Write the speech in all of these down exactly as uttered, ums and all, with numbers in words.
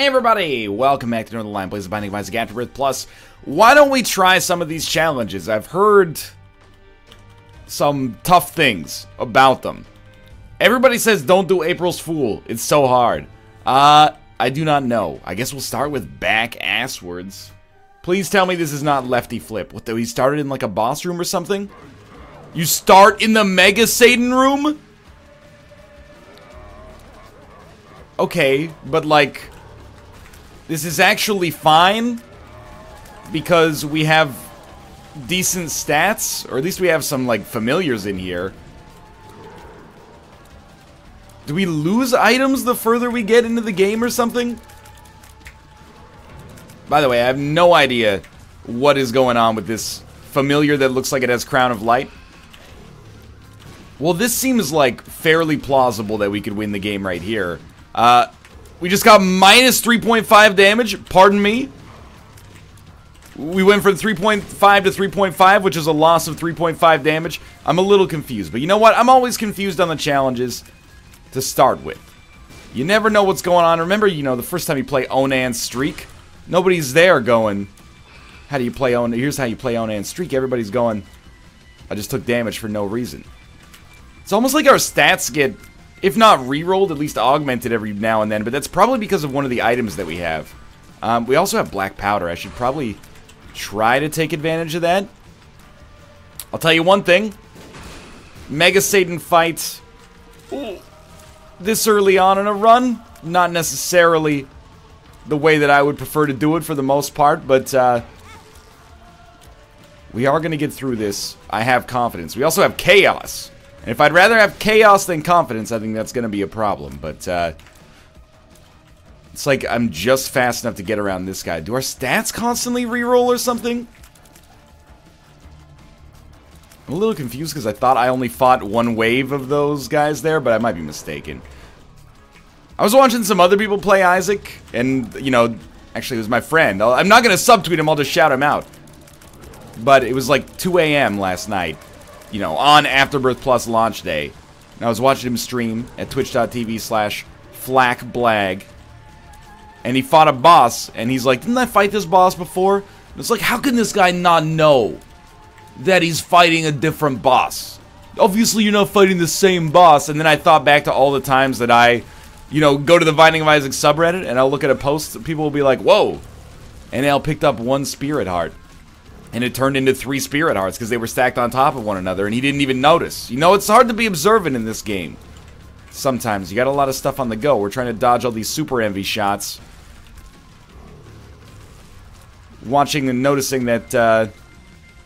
Hey everybody, welcome back to Northernlion Plays the Binding of Isaac Afterbirth Plus. Why don't we try some of these challenges? I've heard some tough things about them. Everybody says don't do April's Fool, it's so hard. Uh, I do not know. I guess we'll start with Back Asswards. Please tell me this is not Lefty Flip. What, though he started in like a boss room or something? You start in the Mega Satan room? Okay, but like, this is actually fine because we have decent stats, or at least we have some like familiars in here. Do we lose items the further we get into the game or something? By the way, I have no idea what is going on with this familiar that looks like it has Crown of Light. Well, this seems like fairly plausible that we could win the game right here. Uh, we just got minus three point five damage, pardon me. We went from three point five to three point five, which is a loss of three point five damage. I'm a little confused, but you know what? I'm always confused on the challenges to start with. You never know what's going on. Remember, you know, the first time you play Onan Streak, nobody's there going, how do you play Onan? Here's how you play Onan Streak. Everybody's going, I just took damage for no reason. It's almost like our stats get, if not rerolled, at least augmented every now and then, but that's probably because of one of the items that we have. Um, we also have Black Powder. I should probably try to take advantage of that. I'll tell you one thing. Mega Satan fights this early on in a run. Not necessarily the way that I would prefer to do it for the most part, but uh, we are going to get through this. I have confidence. We also have Chaos. And if I'd rather have Chaos than confidence, I think that's going to be a problem. But, uh... it's like I'm just fast enough to get around this guy. Do our stats constantly reroll or something? I'm a little confused because I thought I only fought one wave of those guys there, but I might be mistaken. I was watching some other people play Isaac, and, you know, actually it was my friend. I'll, I'm not going to subtweet him, I'll just shout him out. But it was like two A M last night. You know, on Afterbirth Plus launch day. And I was watching him stream at twitch.tv slash flackblag. And he fought a boss, and he's like, didn't I fight this boss before? And it's like, how can this guy not know that he's fighting a different boss? Obviously, you're not fighting the same boss. And then I thought back to all the times that I, you know, go to the Binding of Isaac subreddit, and I'll look at a post, people will be like, whoa. And I'll picked up one spirit heart. And it turned into three spirit hearts because they were stacked on top of one another and he didn't even notice. You know, it's hard to be observant in this game. Sometimes. You got a lot of stuff on the go. We're trying to dodge all these super envy shots. Watching and noticing that uh,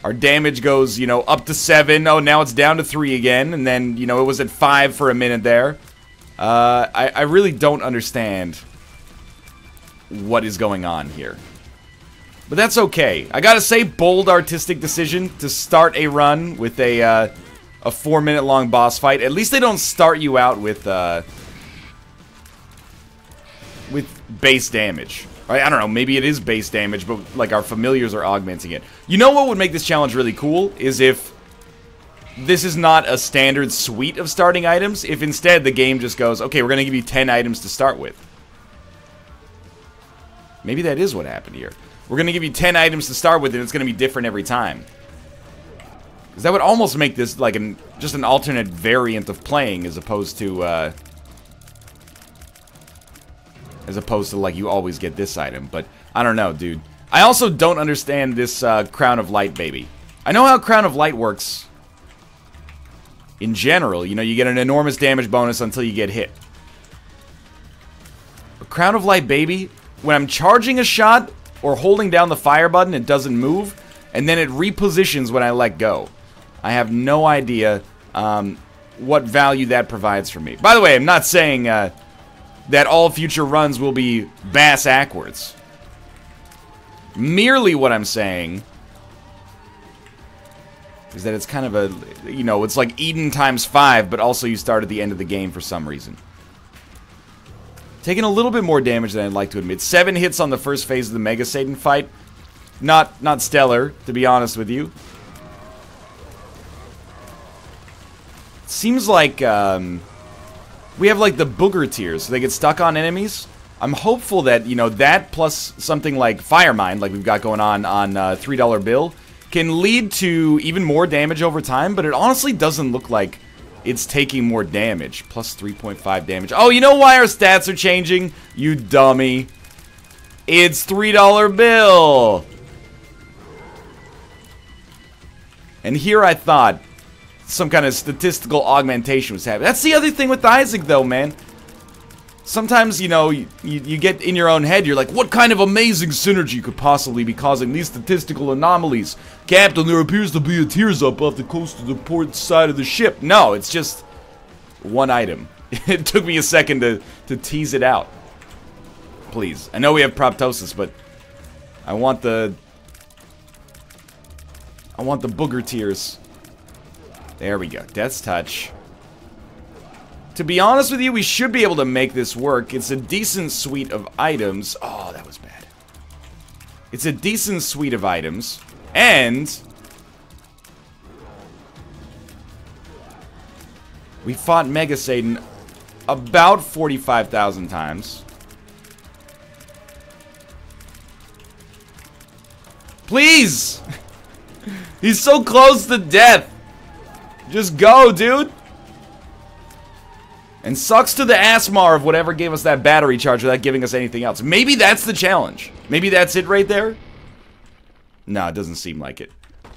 our damage goes, you know, up to seven. Oh, now it's down to three again. And then, you know, it was at five for a minute there. Uh, I, I really don't understand what is going on here. But that's okay. I gotta say, bold artistic decision to start a run with a, uh, a four minute long boss fight. At least they don't start you out with, uh, with base damage. Right? I don't know, maybe it is base damage, but like our familiars are augmenting it. You know what would make this challenge really cool? Is if this is not a standard suite of starting items. If instead the game just goes, okay, we're gonna give you ten items to start with. Maybe that is what happened here. We're going to give you ten items to start with, and it's going to be different every time. Because that would almost make this, like, an, just an alternate variant of playing, as opposed to, uh... as opposed to, like, you always get this item. But, I don't know, dude. I also don't understand this, uh, Crown of Light, baby. I know how Crown of Light works in general. You know, you get an enormous damage bonus until you get hit. But Crown of Light, baby, when I'm charging a shot or holding down the fire button, it doesn't move, and then it repositions when I let go. I have no idea um, what value that provides for me. By the way, I'm not saying uh, that all future runs will be Bass Ackwards. Merely what I'm saying is that it's kind of a, you know, it's like Eden times five, but also you start at the end of the game for some reason. Taking a little bit more damage than I'd like to admit. Seven hits on the first phase of the Mega Satan fight. Not not stellar, to be honest with you. Seems like um, we have like the booger tiers, so they get stuck on enemies. I'm hopeful that, you know, that plus something like Firemind, like we've got going on on uh, three dollar bill, can lead to even more damage over time, but it honestly doesn't look like it's taking more damage. Plus three point five damage. Oh, you know why our stats are changing? You dummy. It's three dollar bill! And here I thought some kind of statistical augmentation was happening. That's the other thing with Isaac, though, man. Sometimes, you know, you, you, you get in your own head, you're like, what kind of amazing synergy could possibly be causing these statistical anomalies? Captain, there appears to be a tears up off the coast of the port side of the ship. No, it's just one item. It took me a second to, to tease it out. Please. I know we have Proptosis, but I want the... I want the booger tears. There we go. Death's Touch. To be honest with you, we should be able to make this work. It's a decent suite of items. Oh, that was bad. It's a decent suite of items. And... we fought Mega Satan about forty-five thousand times. Please! He's so close to death! Just go, dude! And sucks to the Asmar of whatever gave us that battery charge without giving us anything else. Maybe that's the challenge. Maybe that's it right there? No, it doesn't seem like it.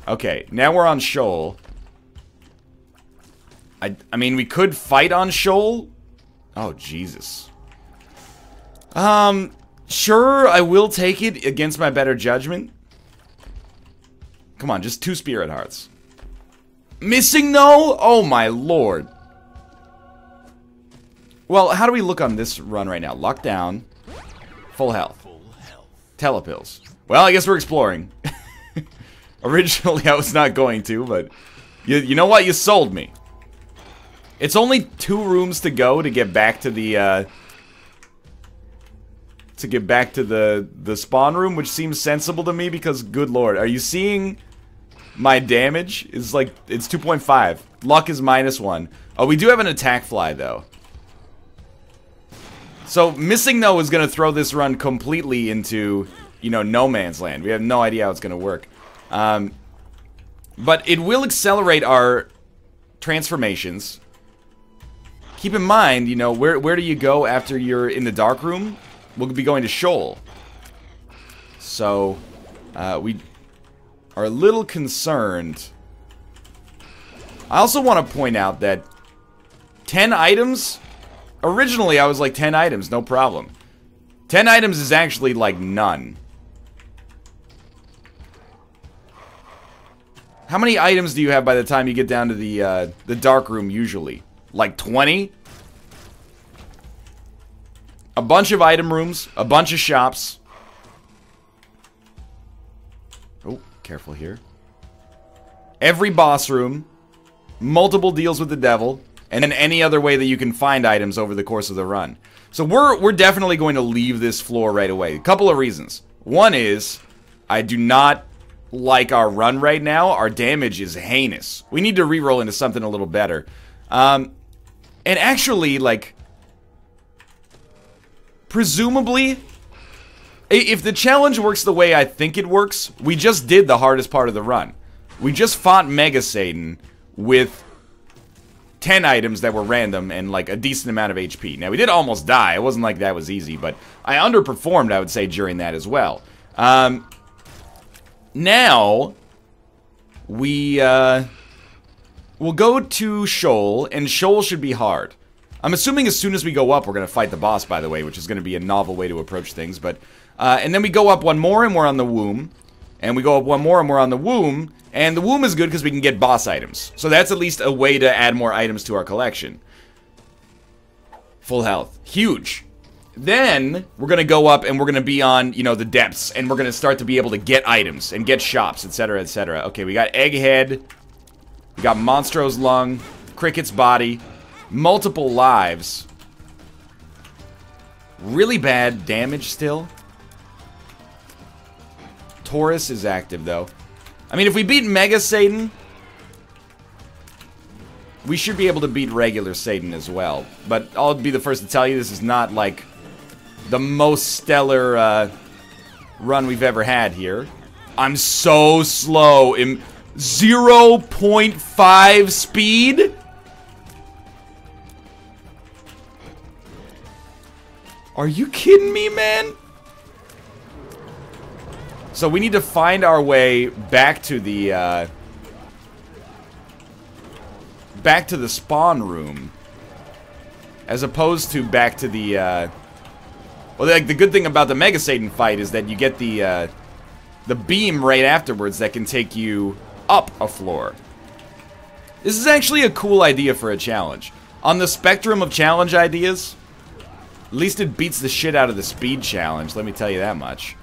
Okay, now we're on Shoal. I, I mean, we could fight on Shoal. Oh, Jesus. Um, sure, I will take it against my better judgment. Come on, just two Spirit Hearts. Missing No? Oh, my lord. Well, how do we look on this run right now? Lockdown. Full health. health. Telepills. Well, I guess we're exploring. Originally, I was not going to, but... You, you know what? You sold me. It's only two rooms to go to get back to the, uh... to get back to the, the spawn room, which seems sensible to me because, good lord, are you seeing my damage? It's like, it's two point five. Luck is minus one. Oh, we do have an attack fly, though. So, Missing No is going to throw this run completely into, you know, no man's land. We have no idea how it's going to work. Um, but it will accelerate our transformations. Keep in mind, you know, where, where do you go after you're in the Dark Room? We'll be going to Shoal. So, uh, we are a little concerned. I also want to point out that ten items... Originally, I was like, ten items, no problem. ten items is actually, like, none. How many items do you have by the time you get down to the, uh, the Dark Room, usually? Like, twenty? A bunch of item rooms, a bunch of shops. Oh, careful here. Every boss room, multiple deals with the devil... and then any other way that you can find items over the course of the run. So we're, we're definitely going to leave this floor right away. A couple of reasons. One is, I do not like our run right now. Our damage is heinous. We need to reroll into something a little better. Um, and actually, like, presumably, if the challenge works the way I think it works, we just did the hardest part of the run. We just fought Mega Satan with... ten items that were random and like a decent amount of H P. Now we did almost die. It wasn't like that was easy, but I underperformed, I would say, during that as well. Um, now we uh, we'll go to Shoal, and Shoal should be hard. I'm assuming as soon as we go up, we're gonna fight the boss. By the way, which is gonna be a novel way to approach things. But uh, and then we go up one more, and we're on the Womb. And we go up one more and we're on the Womb. And the Womb is good because we can get boss items. So that's at least a way to add more items to our collection. Full health. Huge. Then, we're going to go up and we're going to be on, you know, the Depths. And we're going to start to be able to get items and get shops, et cetera, et cetera. Okay, we got Egghead. We got Monstro's Lung. Cricket's Body. Multiple lives. Really bad damage still. Taurus is active, though. I mean, if we beat Mega Satan, we should be able to beat regular Satan as well. But I'll be the first to tell you, this is not, like, the most stellar uh, run we've ever had here. I'm so slow. Im- zero point five speed? Are you kidding me, man? So we need to find our way back to the, uh... back to the spawn room. As opposed to back to the, uh... well, like, the good thing about the Mega Satan fight is that you get the, uh... the beam right afterwards that can take you up a floor. This is actually a cool idea for a challenge. On the spectrum of challenge ideas, at least it beats the shit out of the speed challenge, let me tell you that much.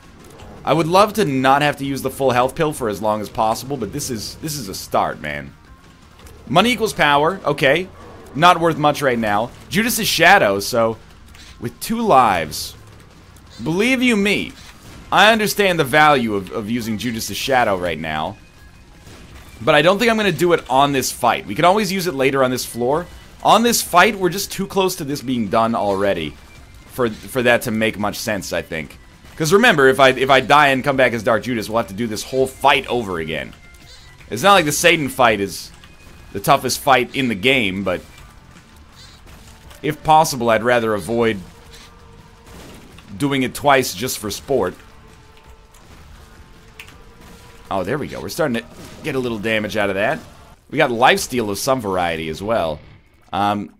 I would love to not have to use the full health pill for as long as possible, but this is this is a start, man. Money equals power, okay. Not worth much right now. Judas's Shadow, so with two lives. Believe you me, I understand the value of, of using Judas's Shadow right now. But I don't think I'm gonna do it on this fight. We can always use it later on this floor. On this fight, we're just too close to this being done already for for that to make much sense, I think. Because remember, if I if I die and come back as Dark Judas, we'll have to do this whole fight over again. It's not like the Satan fight is the toughest fight in the game, but if possible, I'd rather avoid doing it twice just for sport. Oh, there we go. We're starting to get a little damage out of that. We got lifesteal of some variety as well. Um,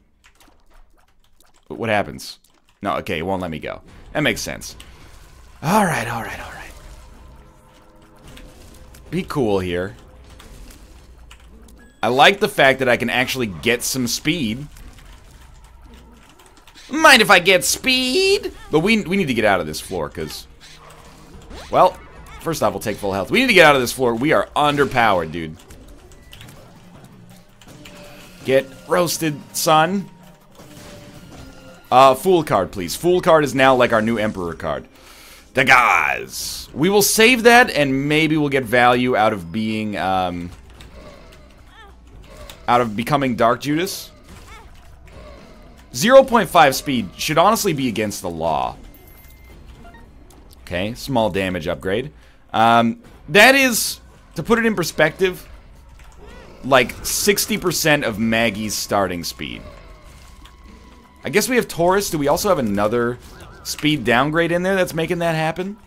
what happens? No, okay, it won't let me go. That makes sense. Alright, alright, alright. Be cool here. I like the fact that I can actually get some speed. Mind if I get speed? But we, we need to get out of this floor, because... well, first off, we'll take full health. We need to get out of this floor. We are underpowered, dude. Get roasted, son. Uh, Fool card, please. Fool card is now like our new Emperor card. The guys. We will save that, and maybe we'll get value out of being, um... out of becoming Dark Judas. zero point five speed should honestly be against the law. Okay, small damage upgrade. Um, that is, to put it in perspective, like sixty percent of Maggie's starting speed. I guess we have Taurus. Do we also have another speed downgrade in there that's making that happen?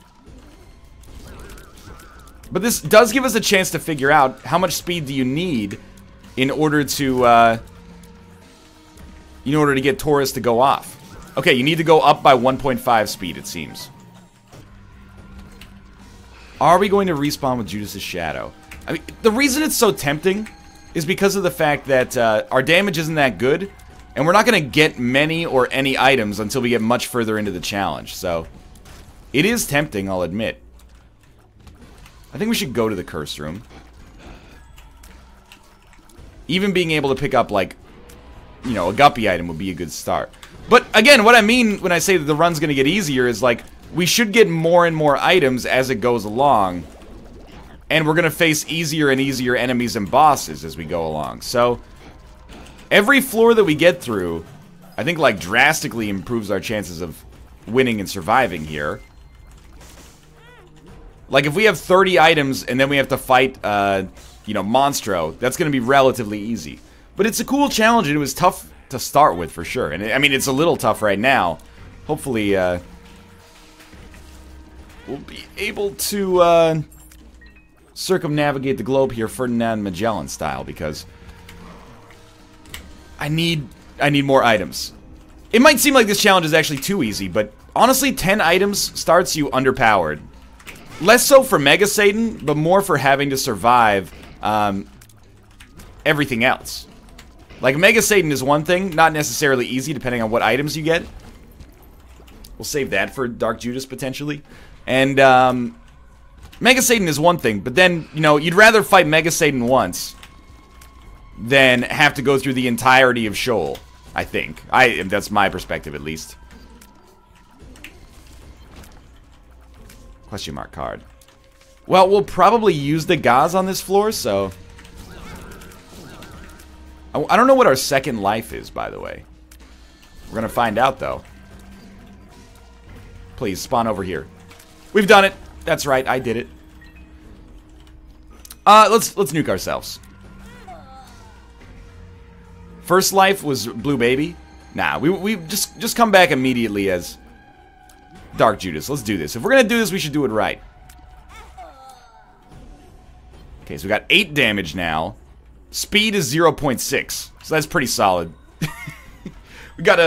But this does give us a chance to figure out how much speed do you need in order to, uh, in order to get Taurus to go off. Okay, you need to go up by one point five speed, it seems. Are we going to respawn with Judas's Shadow? I mean, the reason it's so tempting is because of the fact that uh, our damage isn't that good, and we're not going to get many or any items until we get much further into the challenge, so... it is tempting, I'll admit. I think we should go to the curse room. Even being able to pick up, like, you know, a guppy item would be a good start. But, again, what I mean when I say that the run's going to get easier is, like, we should get more and more items as it goes along. And we're going to face easier and easier enemies and bosses as we go along. So, every floor that we get through, I think, like, drastically improves our chances of winning and surviving here. Like, if we have thirty items and then we have to fight, uh, you know, Monstro, that's going to be relatively easy. But it's a cool challenge, and it was tough to start with, for sure. And, it, I mean, it's a little tough right now. Hopefully, uh... we'll be able to uh, circumnavigate the globe here, Ferdinand Magellan style, because I need I need more items. It might seem like this challenge is actually too easy, but honestly, ten items starts you underpowered. Less so for Mega Satan, but more for having to survive um, everything else. Like Mega Satan is one thing, not necessarily easy depending on what items you get. We'll save that for Dark Judas potentially. And, um, Mega Satan is one thing, but then, you know, you'd rather fight Mega Satan once than have to go through the entirety of Shoal, I think. I, that's my perspective, at least. Question mark card. Well, we'll probably use the Gaz on this floor, so... I, I don't know what our second life is, by the way. We're gonna find out, though. Please, spawn over here. We've done it. That's right, I did it. Uh, let's, let's nuke ourselves. First life was Blue Baby. Nah, we, we just, just come back immediately as Dark Judas. Let's do this. If we're gonna do this, we should do it right. Okay, so we got eight damage now. Speed is zero point six, so that's pretty solid. We got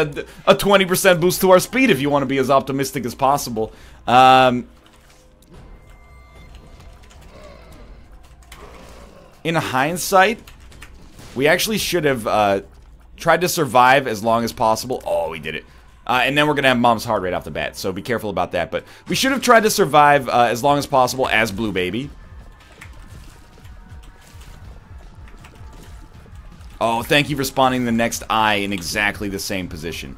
a twenty percent boost to our speed if you want to be as optimistic as possible. Um, in hindsight, we actually should have uh, tried to survive as long as possible. Oh, we did it. Uh, and then we're going to have Mom's Heart right off the bat, so be careful about that. But we should have tried to survive uh, as long as possible as Blue Baby. Oh, thank you for spawning the next eye in exactly the same position.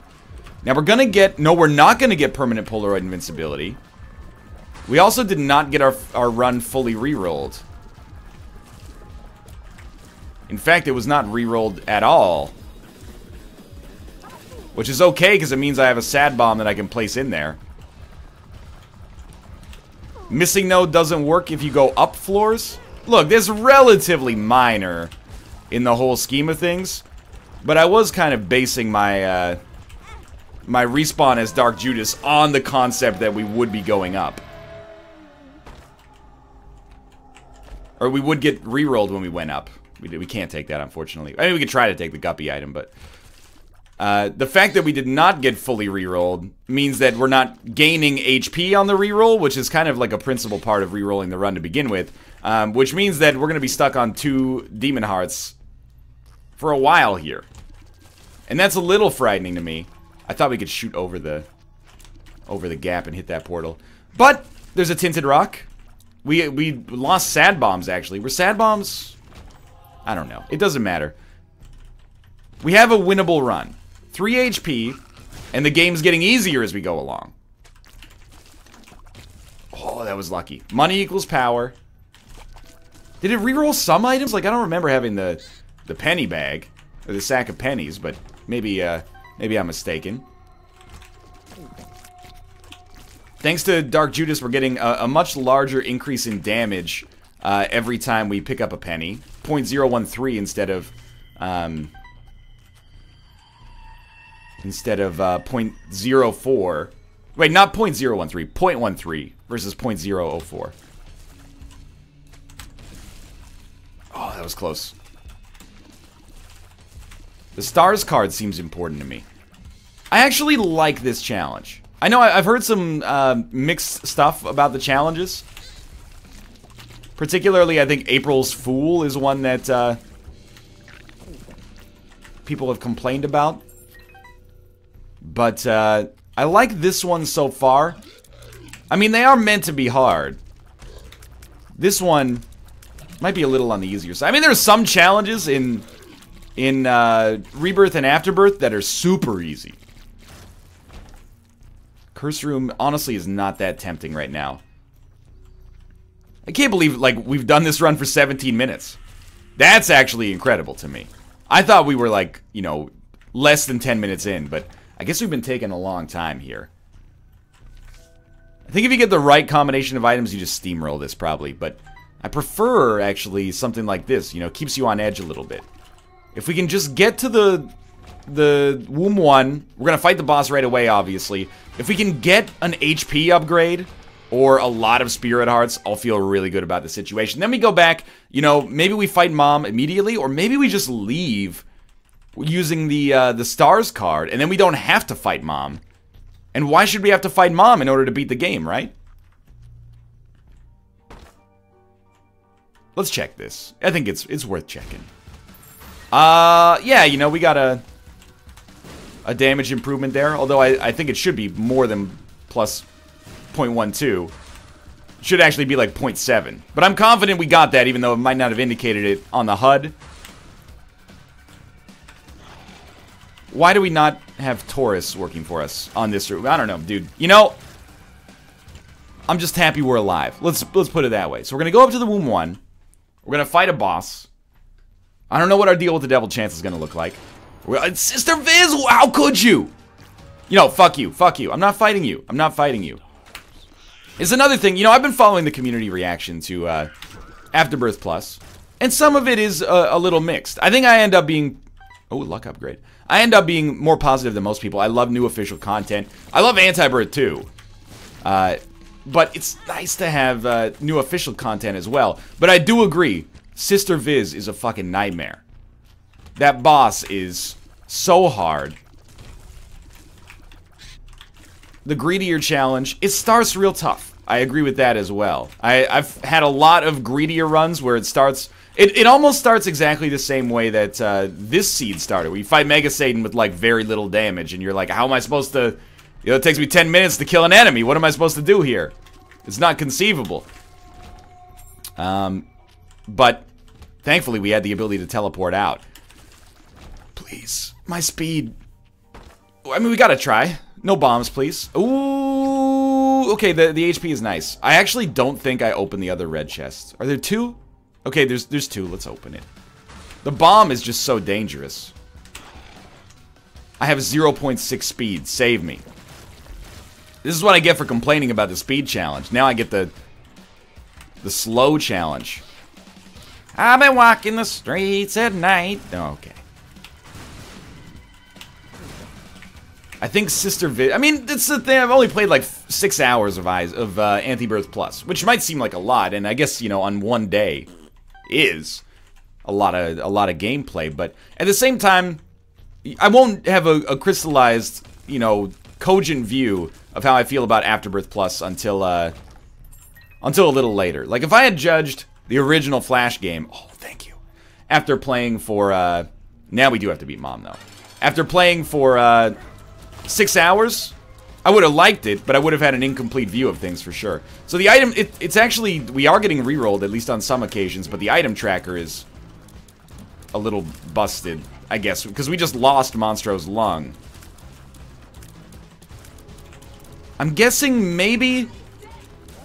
Now we're gonna get... No, we're not gonna get permanent Polaroid invincibility. We also did not get our, our run fully rerolled. In fact, it was not rerolled at all. Which is okay, because it means I have a sad bomb that I can place in there. Missing No doesn't work if you go up floors. Look, this is relatively minor in the whole scheme of things, but I was kind of basing my uh, my respawn as Dark Judas on the concept that we would be going up, or we would get rerolled when we went up. We we can't take that, unfortunately. I mean, we could try to take the guppy item, but uh, the fact that we did not get fully rerolled means that we're not gaining H P on the reroll, which is kind of like a principal part of rerolling the run to begin with. Um, which means that we're gonna be stuck on two demon hearts for a while here. And that's a little frightening to me. I thought we could shoot over the over the gap and hit that portal. But there's a tinted rock. We we lost sad bombs actually. Were sad bombs? I don't know. It doesn't matter. We have a winnable run. three H P, and the game's getting easier as we go along. Oh, that was lucky. Money equals power. Did it reroll some items? Like, I don't remember having the the penny bag or the sack of pennies, but maybe uh, maybe I'm mistaken. Thanks to Dark Judas, we're getting a, a much larger increase in damage uh, every time we pick up a penny. zero point zero one three instead of um, instead of uh, zero point zero four. Wait, not zero point zero one three. zero point one three versus zero point zero zero four. Oh, that was close. The stars card seems important to me. I actually like this challenge. I know I've heard some uh, mixed stuff about the challenges. Particularly, I think April's Fool is one that uh, people have complained about. But uh, I like this one so far. I mean, they are meant to be hard. This one might be a little on the easier side. I mean, there's some challenges in in uh, Rebirth and Afterbirth that are super easy. Curse Room, honestly, is not that tempting right now. I can't believe, like, we've done this run for seventeen minutes. That's actually incredible to me. I thought we were, like, you know, less than ten minutes in, but I guess we've been taking a long time here. I think if you get the right combination of items, you just steamroll this, probably, but I prefer, actually, something like this, you know, keeps you on edge a little bit. If we can just get to the the Womb one, we're going to fight the boss right away, obviously. If we can get an H P upgrade or a lot of Spirit Hearts, I'll feel really good about the situation. Then we go back, you know, maybe we fight Mom immediately, or maybe we just leave using the, uh, the Stars card, and then we don't have to fight Mom. And why should we have to fight Mom in order to beat the game, right? Let's check this. I think it's it's worth checking. Uh, yeah, you know, we got a a damage improvement there. Although I, I think it should be more than plus zero point one two. It should actually be like zero point seven. But I'm confident we got that, even though it might not have indicated it on the H U D. Why do we not have Taurus working for us on this route? I don't know, dude. You know, I'm just happy we're alive. Let's, let's put it that way. So we're going to go up to the Womb one. We're going to fight a boss. I don't know what our deal with the devil chance is going to look like. We're, Sister Vis, how could you? You know, fuck you. Fuck you. I'm not fighting you. I'm not fighting you. is another thing. You know, I've been following the community reaction to uh, Afterbirth Plus, and some of it is a, a little mixed. I think I end up being... Oh, luck upgrade. I end up being more positive than most people. I love new official content. I love Antibirth too. Uh, but it's nice to have uh, new official content as well. But I do agree, Sister Vis is a fucking nightmare. That boss is so hard. The Greedier challenge, it starts real tough. I agree with that as well. I, I've had a lot of Greedier runs where it starts... It, it almost starts exactly the same way that uh, this seed started, where you fight Mega Satan with, like, very little damage, and you're like, how am I supposed to... You know, it takes me ten minutes to kill an enemy. What am I supposed to do here? It's not conceivable. Um, but, thankfully, we had the ability to teleport out. Please, my speed... I mean, we gotta try. No bombs, please. Ooh, okay, the, the H P is nice. I actually don't think I opened the other red chests. Are there two? Okay, there's there's two. Let's open it. The bomb is just so dangerous. I have zero point six speed. Save me. This is what I get for complaining about the speed challenge. Now I get the, the slow challenge. I've been walking the streets at night. Okay. I think Sister Vis... I mean, that's the thing. I've only played like six hours of Eyes of uh, Antibirth Plus, which might seem like a lot, and I guess, you know, on one day, is a lot of a lot of gameplay. But at the same time, I won't have a, a crystallized, you know, cogent view of how I feel about Afterbirth Plus until uh, until a little later. Like if I had judged the original Flash game, oh, thank you. After playing for uh, now we do have to beat Mom though. After playing for. Uh, Six hours? I would have liked it, but I would have had an incomplete view of things for sure. So the item, it, it's actually, we are getting rerolled, at least on some occasions, but the item tracker is a little busted, I guess, because we just lost Monstro's Lung. I'm guessing maybe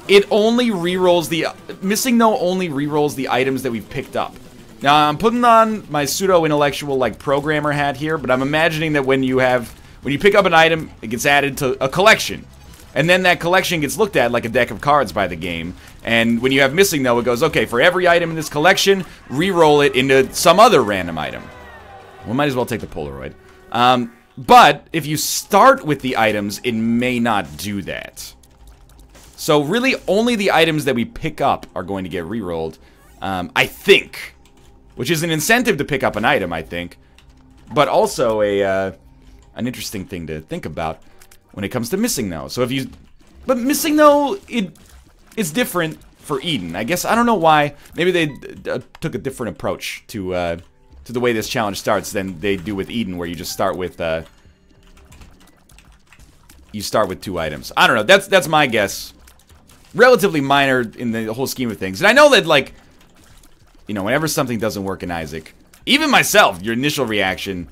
it only rerolls the, Missing No only rerolls the items that we've picked up. Now I'm putting on my pseudo-intellectual, like, programmer hat here, but I'm imagining that when you have... When you pick up an item, it gets added to a collection. And then that collection gets looked at like a deck of cards by the game. And when you have Missing No, it goes, okay, for every item in this collection, re-roll it into some other random item. We might as well take the Polaroid. Um, but if you start with the items, it may not do that. So really, only the items that we pick up are going to get re-rolled, um, I think. Which is an incentive to pick up an item, I think. But also a... Uh, An interesting thing to think about when it comes to Missing No. So if you... But Missing No, it, it's different for Eden. I guess, I don't know why. Maybe they uh, took a different approach to uh, to the way this challenge starts than they do with Eden, where you just start with... Uh, you start with two items. I don't know. That's, that's my guess. Relatively minor in the whole scheme of things. And I know that, like... You know, whenever something doesn't work in Isaac... Even myself, your initial reaction...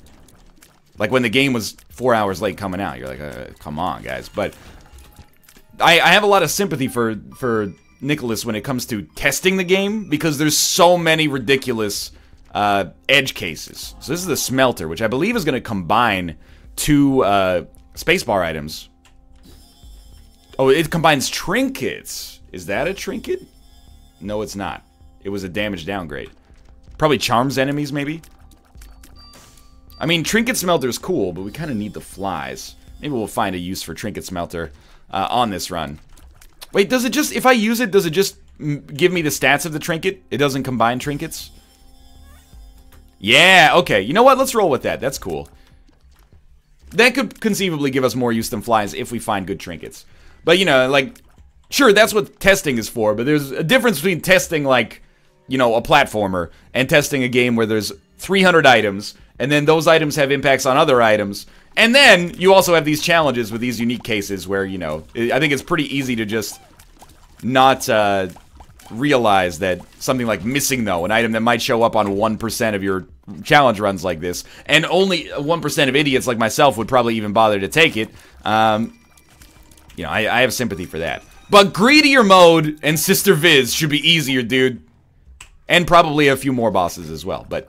Like, when the game was four hours late coming out, you're like, uh, come on, guys. But I, I have a lot of sympathy for, for Nicholas when it comes to testing the game, because there's so many ridiculous uh, edge cases. So this is the Smelter, which I believe is going to combine two uh, spacebar items. Oh, it combines trinkets. Is that a trinket? No, it's not. It was a damage downgrade. Probably charms enemies, maybe? I mean, Trinket Smelter is cool, but we kind of need the flies. Maybe we'll find a use for Trinket Smelter uh, on this run. Wait, does it just... If I use it, does it just give me the stats of the Trinket? It doesn't combine Trinkets? Yeah, okay. You know what? Let's roll with that. That's cool. That could conceivably give us more use than flies if we find good Trinkets. But, you know, like... Sure, that's what testing is for, but there's a difference between testing, like, you know, a platformer and testing a game where there's three hundred items... And then those items have impacts on other items. And then you also have these challenges with these unique cases where, you know, I think it's pretty easy to just not uh, realize that something like Missing No, an item that might show up on one percent of your challenge runs like this, and only one percent of idiots like myself would probably even bother to take it. Um, you know, I, I have sympathy for that. But Greedier Mode and Sister Vis should be easier, dude. And probably a few more bosses as well, but...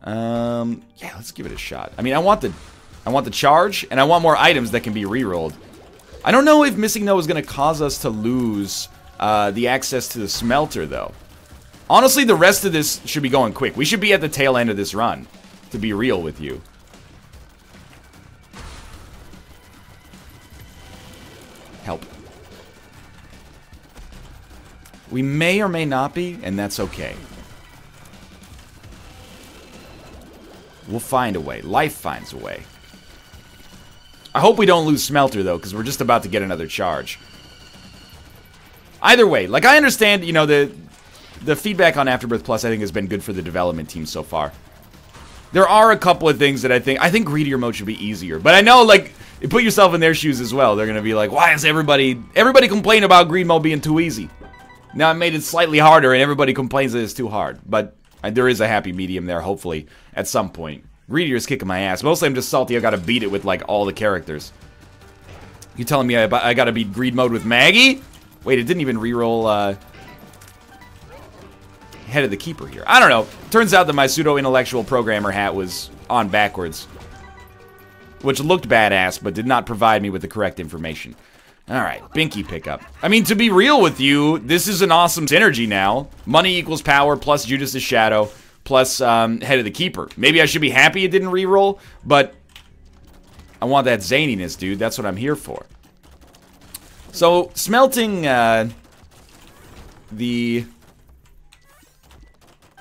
Um, yeah, let's give it a shot. I mean, I want the, I want the charge, and I want more items that can be rerolled. I don't know if Missing No is going to cause us to lose uh, the access to the Smelter, though. Honestly, the rest of this should be going quick. We should be at the tail end of this run, to be real with you. Help. We may or may not be, and that's okay. We'll find a way. Life finds a way. I hope we don't lose Smelter, though, because we're just about to get another charge. Either way, like, I understand, you know, the the feedback on Afterbirth Plus, I think, has been good for the development team so far. There are a couple of things that I think... I think Greedier Mode should be easier. But I know, like, put yourself in their shoes as well. They're going to be like, why is everybody... Everybody complaining about Greed Mode being too easy. Now I made it slightly harder, and everybody complains that it's too hard. But there is a happy medium there, hopefully, at some point. Greedier's kicking my ass. Mostly I'm just salty I gotta beat it with, like, all the characters. You telling me I, I gotta beat Greed Mode with Maggie? Wait, it didn't even reroll, uh... Head of the Keeper here. I don't know. Turns out that my pseudo-intellectual programmer hat was on backwards. Which looked badass, but did not provide me with the correct information. Alright, Binky pickup. I mean, to be real with you, this is an awesome synergy now. Money equals power, plus Judas's Shadow, plus um, Head of the Keeper. Maybe I should be happy it didn't reroll, but I want that zaniness, dude. That's what I'm here for. So, smelting uh, the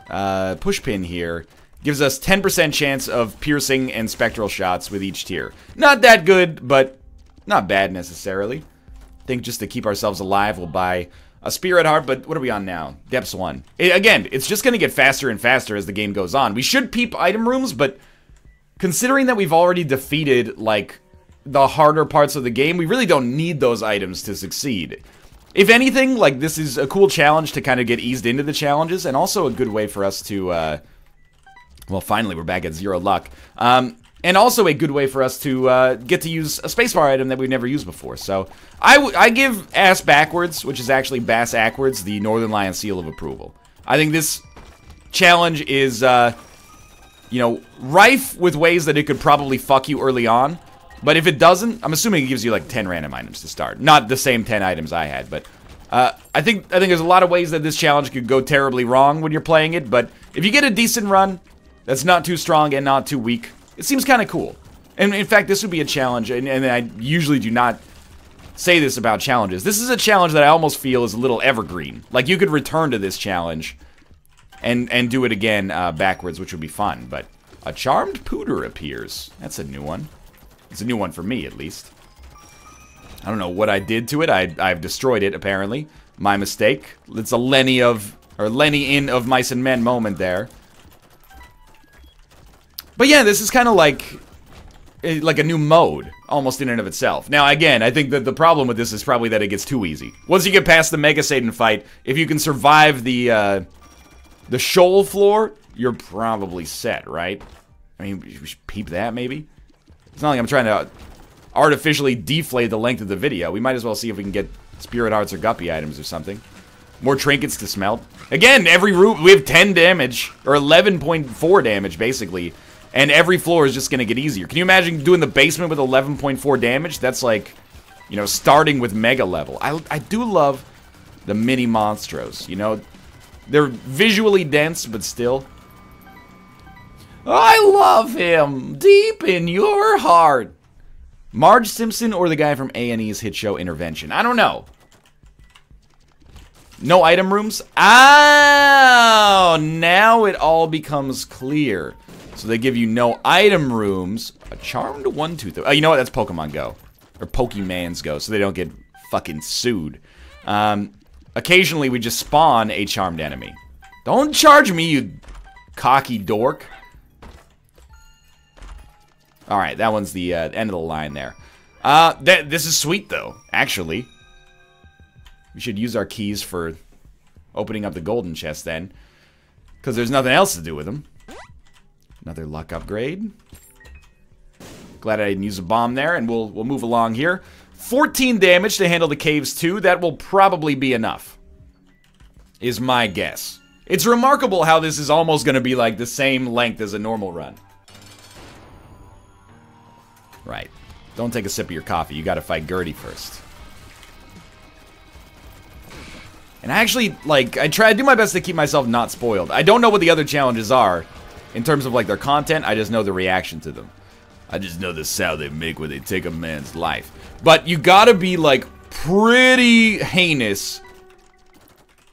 uh, pushpin here gives us ten percent chance of piercing and spectral shots with each tier. Not that good, but not bad necessarily. I think just to keep ourselves alive, we'll buy... a Spirit Heart, but what are we on now? Depths one. It, again, it's just going to get faster and faster as the game goes on. We should peep item rooms, but considering that we've already defeated, like, the harder parts of the game, we really don't need those items to succeed. If anything, like, this is a cool challenge to kind of get eased into the challenges, and also a good way for us to, uh... well, finally, we're back at zero luck. Um... And also a good way for us to uh, get to use a spacebar item that we've never used before. So, I, w I give Ass Backwards, which is actually Bass Ackwards, the Northernlion seal of approval. I think this challenge is, uh, you know, rife with ways that it could probably fuck you early on. But if it doesn't, I'm assuming it gives you like ten random items to start. Not the same ten items I had, but... Uh, I think I think there's a lot of ways that this challenge could go terribly wrong when you're playing it. But if you get a decent run, that's not too strong and not too weak... it seems kind of cool. And in fact, this would be a challenge, and, and I usually do not say this about challenges. This is a challenge that I almost feel is a little evergreen. Like, you could return to this challenge and and do it again uh, backwards, which would be fun. But a Charmed Pooter appears. That's a new one. It's a new one for me, at least. I don't know what I did to it. I, I've destroyed it, apparently. My mistake. It's a Lenny of, or Lenny in of Mice and Men moment there. But yeah, this is kind of like, like a new mode, almost in and of itself. Now, again, I think that the problem with this is probably that it gets too easy. Once you get past the Mega Satan fight, if you can survive the, uh, the Shoal floor, you're probably set, right? I mean, we should peep that, maybe? It's not like I'm trying to artificially deflate the length of the video. We might as well see if we can get Spirit Hearts or Guppy items or something. More trinkets to smelt. Again, every route, we have ten damage, or eleven point four damage, basically. And every floor is just going to get easier. Can you imagine doing the basement with eleven point four damage? That's like, you know, starting with mega level. I, I do love the mini Monstros, you know. They're visually dense, but still. I love him! Deep in your heart! Marge Simpson or the guy from A and E's hit show Intervention? I don't know. No item rooms? Oh! Now it all becomes clear. So they give you no item rooms. A Charmed one two three. Oh, you know what? That's Pokemon Go. Or Pokemon's Go, so they don't get fucking sued. Um, occasionally, we just spawn a Charmed enemy. Don't charge me, you cocky dork. Alright, that one's the uh, end of the line there. Uh, th this is sweet, though, actually. We should use our keys for opening up the golden chest, then. Because there's nothing else to do with them. Another luck upgrade. Glad I didn't use a bomb there, and we'll we'll move along here. fourteen damage to handle the caves too. That will probably be enough, is my guess. It's remarkable how this is almost going to be like the same length as a normal run. Right. Don't take a sip of your coffee. You gotta fight Gertie first. And I actually, like, I try to do my best to keep myself not spoiled. I don't know what the other challenges are in terms of, like, their content. I just know the reaction to them. I just know the sound they make when they take a man's life. But you gotta be, like, pretty heinous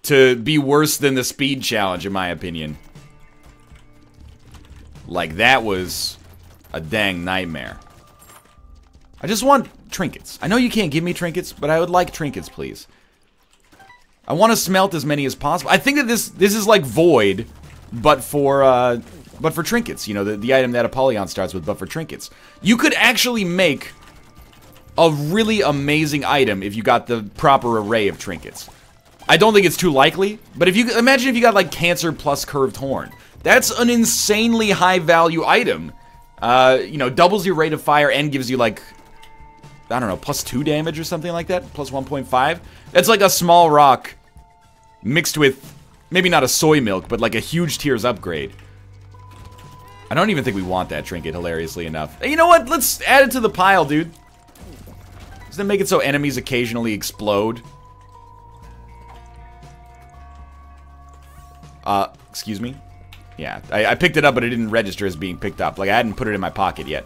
to be worse than the speed challenge, in my opinion. Like, that was a dang nightmare. I just want trinkets. I know you can't give me trinkets, but I would like trinkets, please. I want to smelt as many as possible. I think that this this is like Void, but for uh, but for trinkets. You know, the, the item that Apollyon starts with, but for trinkets. You could actually make a really amazing item if you got the proper array of trinkets. I don't think it's too likely, but if you imagine if you got like Cancer plus Curved Horn. That's an insanely high value item. Uh, you know, doubles your rate of fire and gives you like, I don't know, plus two damage or something like that, plus one point five. That's like a small rock mixed with, maybe not a soy milk, but like a huge tiers upgrade. I don't even think we want that trinket, hilariously enough. You know what? Let's add it to the pile, dude. Does that make it so enemies occasionally explode? Uh, excuse me? Yeah, I, I picked it up, but it didn't register as being picked up. Like, I hadn't put it in my pocket yet.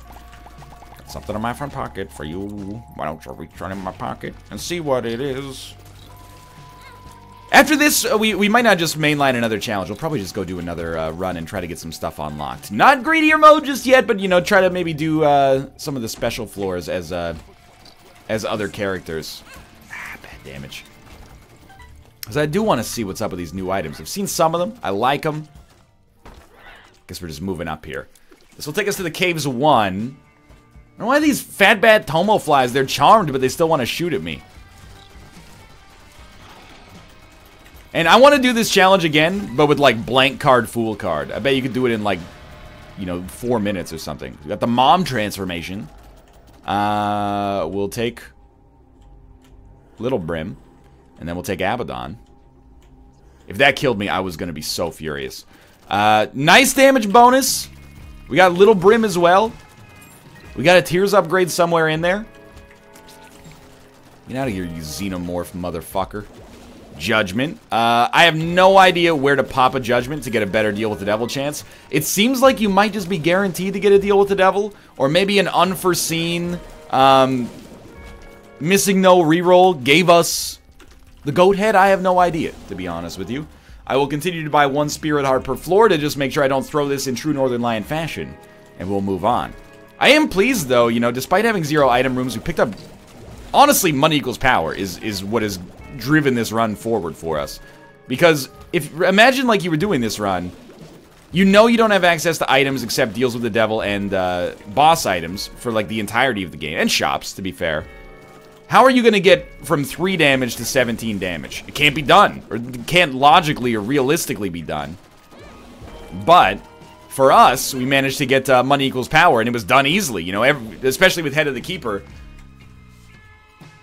Got something in my front pocket for you. Why don't you return in my pocket and see what it is? After this, uh, we, we might not just mainline another challenge. We'll probably just go do another uh, run and try to get some stuff unlocked. Not Greedier mode just yet, but, you know, try to maybe do uh, some of the special floors as, uh, as other characters. Ah, bad damage. Because I do want to see what's up with these new items. I've seen some of them. I like them. Guess we're just moving up here. This will take us to the Caves one. I don't know why these fat bat tomo flies, they're charmed, but they still want to shoot at me. And I want to do this challenge again, but with like blank card, fool card. I bet you could do it in like, you know, four minutes or something. We got the mom transformation. Uh, we'll take Little Brim, and then we'll take Abaddon. If that killed me, I was going to be so furious. Uh, nice damage bonus. We got Little Brim as well. We got a Tears upgrade somewhere in there. Get out of here, you xenomorph motherfucker. Judgment. Uh, I have no idea where to pop a Judgment to get a better deal with the devil chance. It seems like you might just be guaranteed to get a deal with the devil, or maybe an unforeseen, um, Missing No reroll gave us the goat head. I have no idea, to be honest with you. I will continue to buy one Spirit Heart per floor to just make sure I don't throw this in true Northern Lion fashion. And we'll move on. I am pleased, though, you know, despite having zero item rooms, we picked up... Honestly, money equals power is, is what has driven this run forward for us. Because, if imagine like you were doing this run, you know you don't have access to items except deals with the devil and uh, boss items for, like, the entirety of the game. And shops, to be fair. How are you going to get from three damage to seventeen damage? It can't be done. Or it can't logically or realistically be done. But, for us, we managed to get uh, money equals power, and it was done easily. You know, every, especially with Head of the Keeper.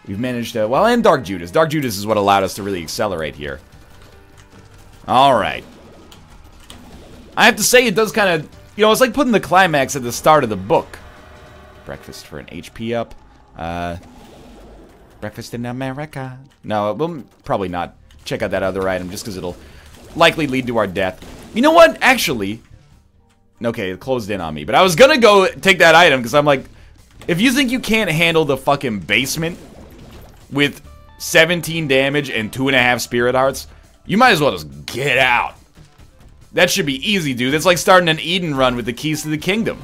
We've managed to... Well, and Dark Judas. Dark Judas is what allowed us to really accelerate here. Alright. I have to say, it does kind of... You know, it's like putting the climax at the start of the book. Breakfast for an H P up. Uh... Breakfast in America. No, we'll probably not check out that other item just because it'll likely lead to our death. You know what? Actually, okay, it closed in on me. But I was gonna go take that item because I'm like, if you think you can't handle the fucking basement with seventeen damage and two and a half spirit hearts, you might as well just get out. That should be easy, dude. That's like starting an Eden run with the keys to the kingdom.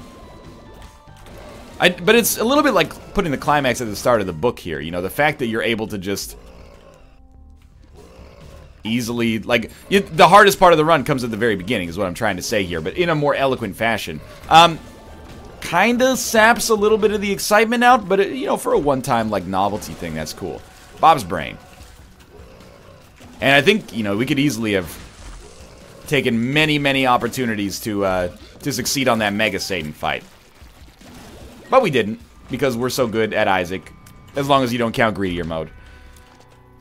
I, but it's a little bit like putting the climax at the start of the book here, you know, the fact that you're able to just easily, like, you, the hardest part of the run comes at the very beginning is what I'm trying to say here, but in a more eloquent fashion. Um, kinda saps a little bit of the excitement out, but, it, you know, for a one-time, like, novelty thing, that's cool. Bob's Brain. And I think, you know, we could easily have taken many, many opportunities to, uh, to succeed on that Mega Satan fight. But we didn't, because we're so good at Isaac. As long as you don't count Greedier mode.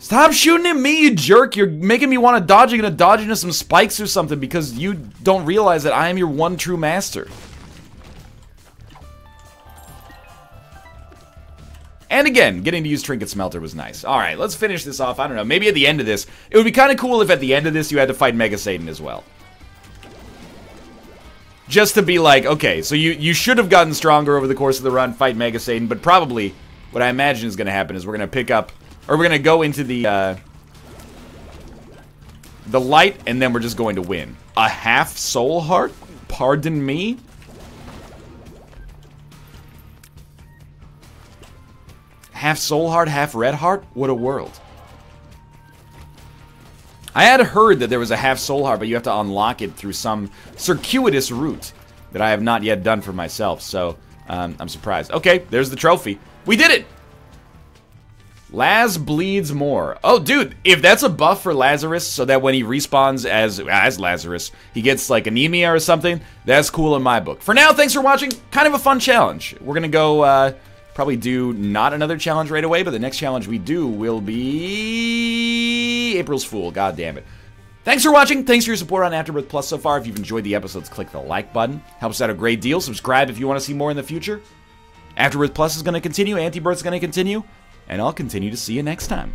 Stop shooting at me, you jerk! You're making me want to dodge. You're gonna dodge into some spikes or something, because you don't realize that I am your one true master. And again, getting to use Trinket Smelter was nice. Alright, let's finish this off. I don't know, maybe at the end of this, it would be kind of cool if at the end of this you had to fight Mega Satan as well. Just to be like, okay, so you, you should have gotten stronger over the course of the run, fight Mega Satan, but probably what I imagine is going to happen is we're going to pick up, or we're going to go into the, uh, the light, and then we're just going to win. A half soul heart? Pardon me? Half soul heart, half red heart? What a world. I had heard that there was a half soul heart, but you have to unlock it through some circuitous route that I have not yet done for myself, so um, I'm surprised. Okay, there's the trophy. We did it! Laz bleeds more. Oh, dude, if that's a buff for Lazarus, so that when he respawns as as Lazarus, he gets, like, anemia or something, that's cool in my book. For now, thanks for watching. Kind of a fun challenge. We're gonna go, uh, probably do not another challenge right away, but the next challenge we do will be April's Fool. God damn it. Thanks for watching. Thanks for your support on Afterbirth Plus so far. If you've enjoyed the episodes, click the like button. Helps out a great deal. Subscribe if you want to see more in the future. Afterbirth Plus is going to continue. Antibirth is going to continue. And I'll continue to see you next time.